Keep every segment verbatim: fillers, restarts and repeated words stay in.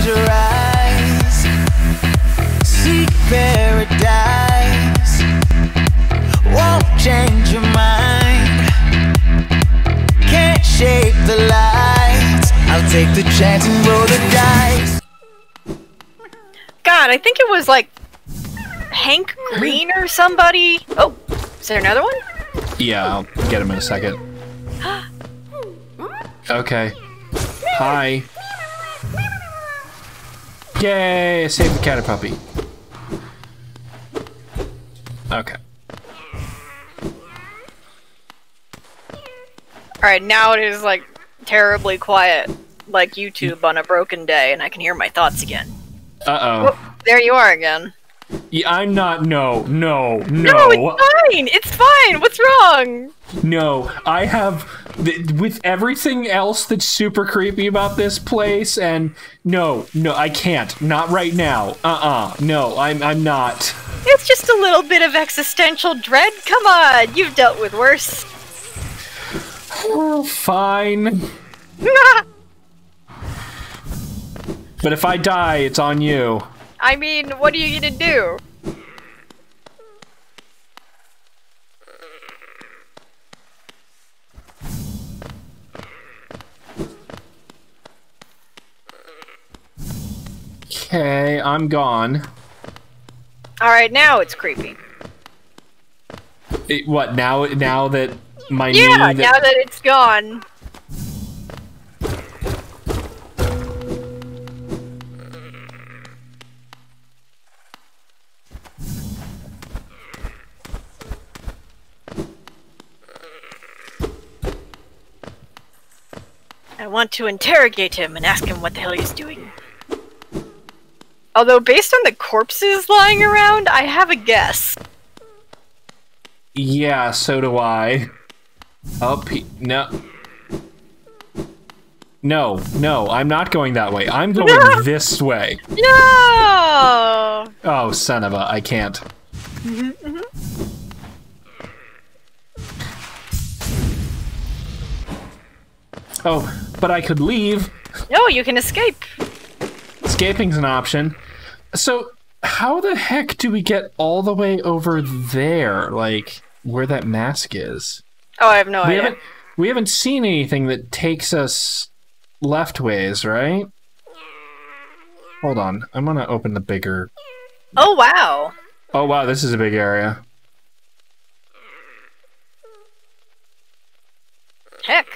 close your eyes, seek paradise, won't change your mind, can't shape the lights, I'll take the chance and roll the dice. God, I think it was like Hank Green or somebody. Oh, is there another one? Yeah, I'll get him in a second. Okay. Hi. Yay, save the cat puppy. Okay. Alright, now it is like terribly quiet, like YouTube on a broken day, and I can hear my thoughts again. Uh-oh. Oh, there you are again. Yeah, I'm not. No, no, no. No, it's fine. It's fine. What's wrong? No, I have. Th with everything else that's super creepy about this place, and no, no, I can't. Not right now. Uh-uh. No, I'm. I'm not. It's just a little bit of existential dread. Come on, you've dealt with worse. Well, fine. But if I die, it's on you. I mean, what are you gonna do? Okay, I'm gone. Alright, now it's creepy. It, what, now now that my yeah, knee... Yeah, now that it's gone. I want to interrogate him and ask him what the hell he's doing. Although, based on the corpses lying around, I have a guess. Yeah, so do I. Up he- no. No, no, I'm not going that way. I'm going no! this way. No! Oh, son of a, I can't. Mm-hmm, mm-hmm. Oh, but I could leave. No, you can escape. Escaping's an option. So, how the heck do we get all the way over there? Like, where that mask is? Oh, I have no we idea. Haven't, we haven't seen anything that takes us left ways, right? Hold on. I'm gonna open the bigger... Oh, wow. Oh, wow, this is a big area. Heck.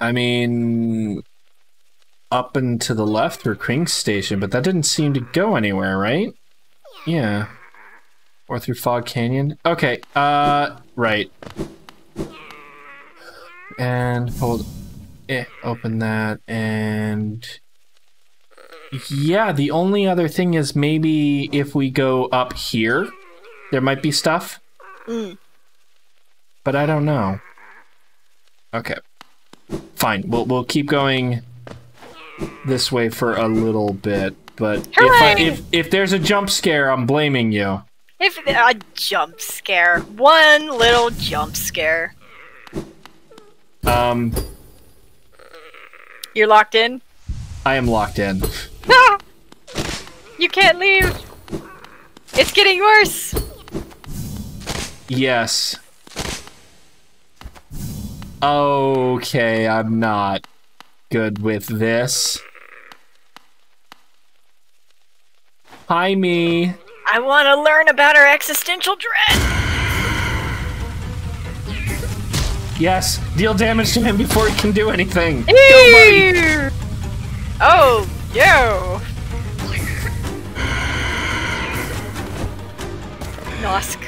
I mean, up and to the left or Kring station, but that didn't seem to go anywhere, right? Yeah. Or through Fog Canyon. Okay, uh, right. And hold, eh, open that, and... Yeah, the only other thing is maybe if we go up here, there might be stuff. Mm. But I don't know. Okay. Fine, we'll we'll keep going this way for a little bit, but if, I, if if there's a jump scare, I'm blaming you. If a jump scare, one little jump scare. Um, you're locked in. I am locked in. Ah! You can't leave. It's getting worse. Yes. Okay, I'm not good with this. Hi, me. I want to learn about our existential dread. Yes, deal damage to him before he can do anything. Ew. Oh, yo. Nosk.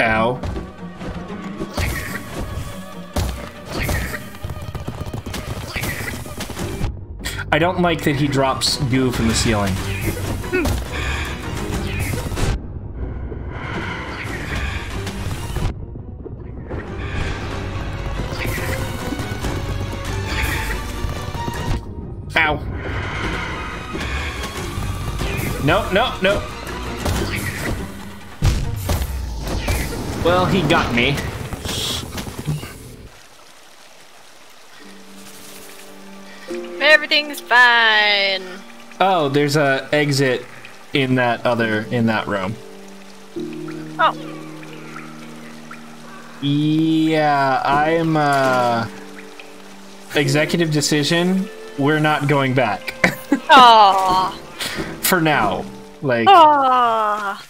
Ow. I don't like that he drops goo from the ceiling. Ow. No, no, no. Well, he got me. Everything's fine. Oh, there's a exit in that other, in that room. Oh. Yeah, I'm, uh... executive decision, we're not going back. Aww. For now. Like... Aww.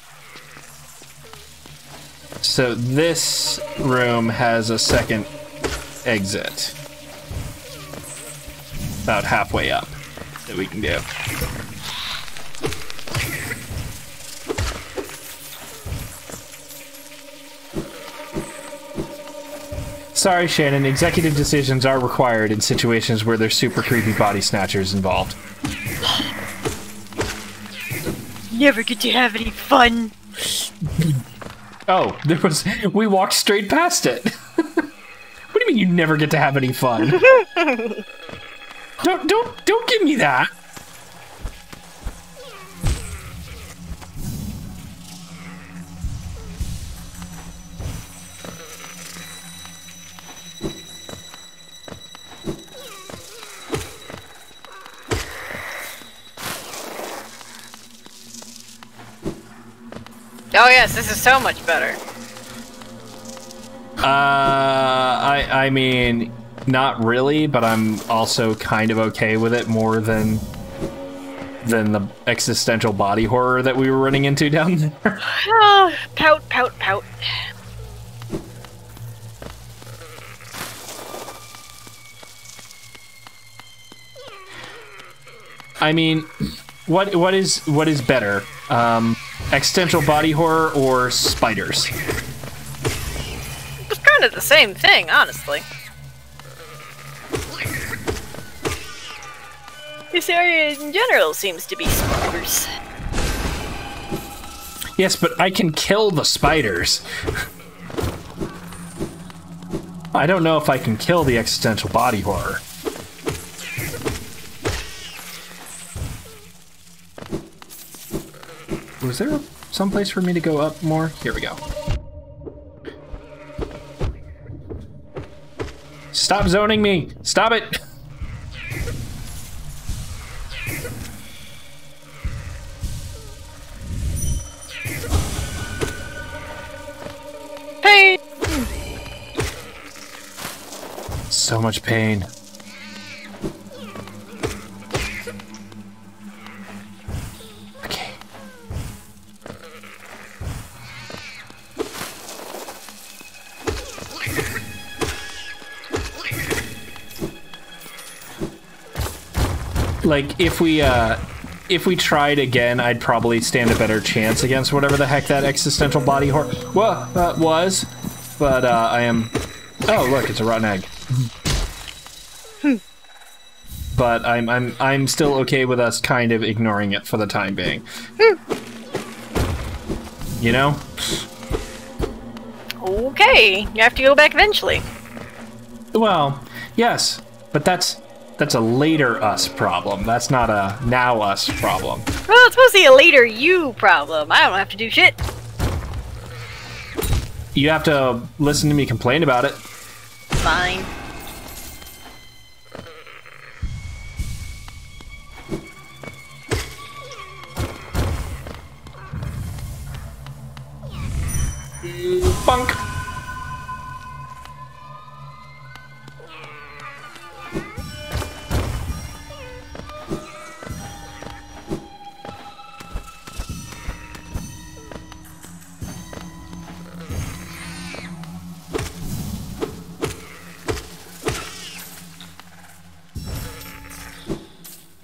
So this room has a second exit. About halfway up that we can do. Sorry, Shannon, executive decisions are required in situations where there's super creepy body snatchers involved. Never get to have any fun. Oh, there was, we walked straight past it. What do you mean you never get to have any fun? Don't, don't, don't give me that. Oh yes, this is so much better. Uh, I I mean, not really, but I'm also kind of okay with it more than than the existential body horror that we were running into down there. Oh, pout, pout, pout. I mean, what what is what is better? Um. Existential body horror or spiders? It's kind of the same thing, honestly. This area in general seems to be spiders. Yes, but I can kill the spiders. I don't know if I can kill the existential body horror. Was there some place for me to go up more? Here we go. Stop zoning me! Stop it! Pain! So much pain. Like, if we, uh, if we tried again, I'd probably stand a better chance against whatever the heck that existential body horror well, uh, was, but, uh, I am... Oh, look, it's a rotten egg. Hmm. But I'm, I'm, I'm still okay with us kind of ignoring it for the time being. Hmm. You know? Okay, you have to go back eventually. Well, yes, but that's... That's a later us problem. That's not a now us problem. Well, it's supposed to be a later you problem. I don't have to do shit. You have to listen to me complain about it. Fine. Bonk.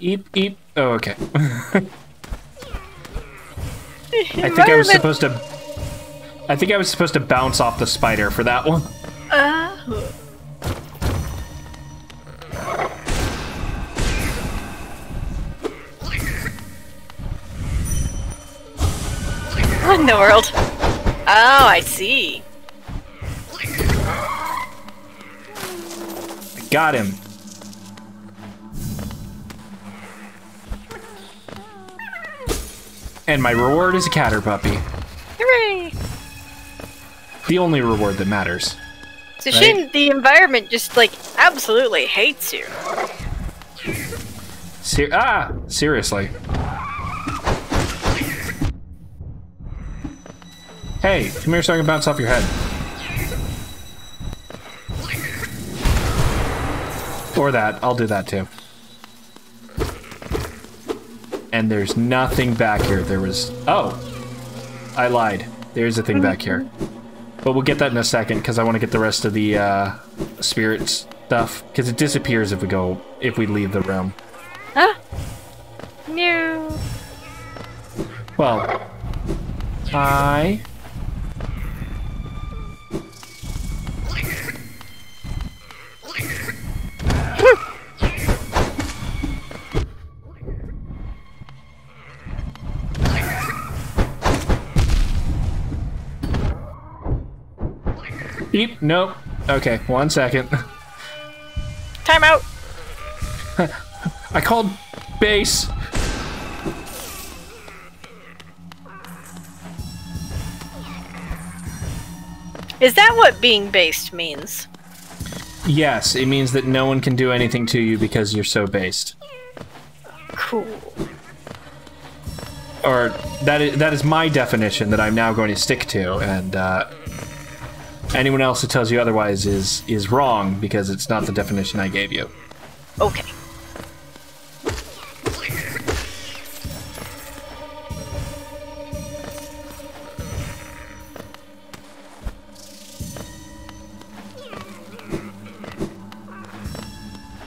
Eep, eep. Oh, okay. I think I was supposed to... I think I was supposed to bounce off the spider for that one. Oh. What in the world? Oh, I see. Got him. And my reward is a catter puppy. Hooray! The only reward that matters. So right? Shouldn't the environment just, like, absolutely hates you? Ser ah! Seriously. Hey, come here so I can bounce off your head. Or that. I'll do that, too. And there's nothing back here. There was... Oh! I lied. There's a thing back here. But we'll get that in a second, because I want to get the rest of the uh, spirit stuff. Because it disappears if we go... if we leave the room. Huh? No. Well... I... Eep, nope. Okay, one second. Time out. I called base. Is that what being based means? Yes, it means that no one can do anything to you because you're so based. Cool. Or that is, that is my definition that I'm now going to stick to, and uh, anyone else who tells you otherwise is is wrong, because it's not the definition I gave you. Okay.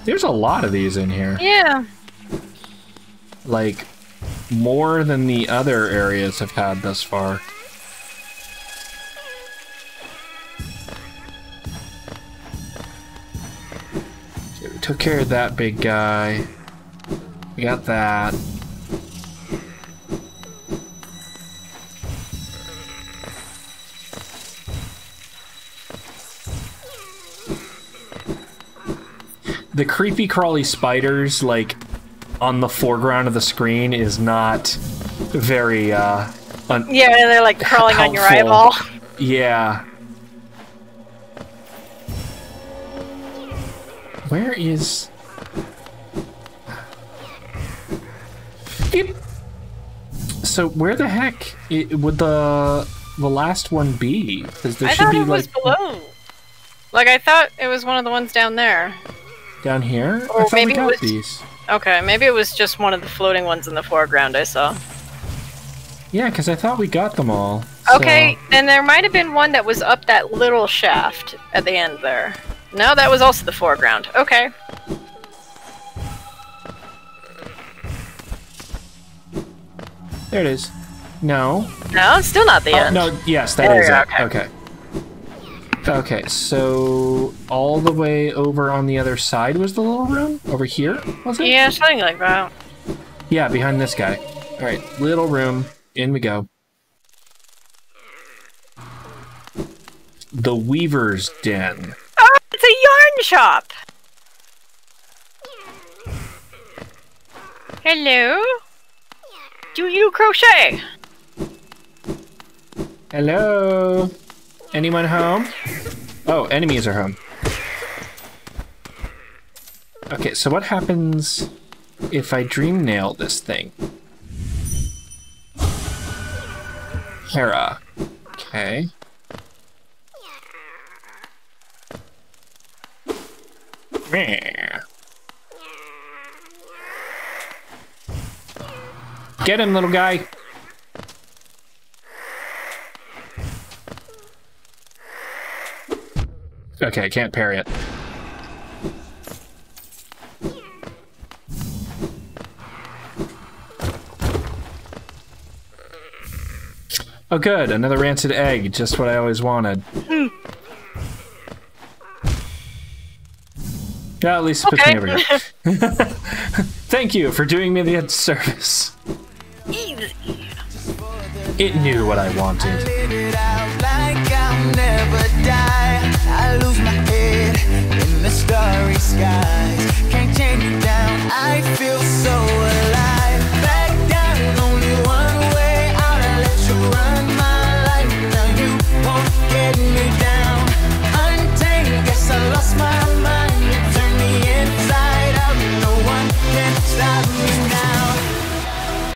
There's a lot of these in here. Yeah. Like, more than the other areas have had thus far. Took care of that big guy. We got that. The creepy crawly spiders, like, on the foreground of the screen is not very, uh... yeah, they're, like, crawling helpful. On your eyeball. Yeah. Where is... It... So where the heck it, would the the last one be? Because there I should be it like. Was below. Like I thought it was one of the ones down there. Down here? Or I maybe we got it was... these. Okay, maybe it was just one of the floating ones in the foreground I saw. Yeah, because I thought we got them all. Okay, so... and there might have been one that was up that little shaft at the end there. No, that was also the foreground. Okay. There it is. No. No, it's still not the oh, end. No, yes, that there is it. Okay. okay. Okay, so all the way over on the other side was the little room? Over here, was it? Yeah, something like that. Yeah, behind this guy. Alright, little room. In we go. The Weaver's Den. Oh, it's a yarn shop! Hello? Do you crochet? Hello? Anyone home? Oh, enemies are home. Okay, so what happens if I dream nail this thing? Hera. Okay. Get him, little guy. Okay, I can't parry it. Oh, good. Another rancid egg. Just what I always wanted. Mm. Yeah, at least it puts okay. me over here. Thank you for doing me the service. Easy. It knew what I wanted. I live it out like I'll never die. I lose my head in the starry skies. Can't change it down. I feel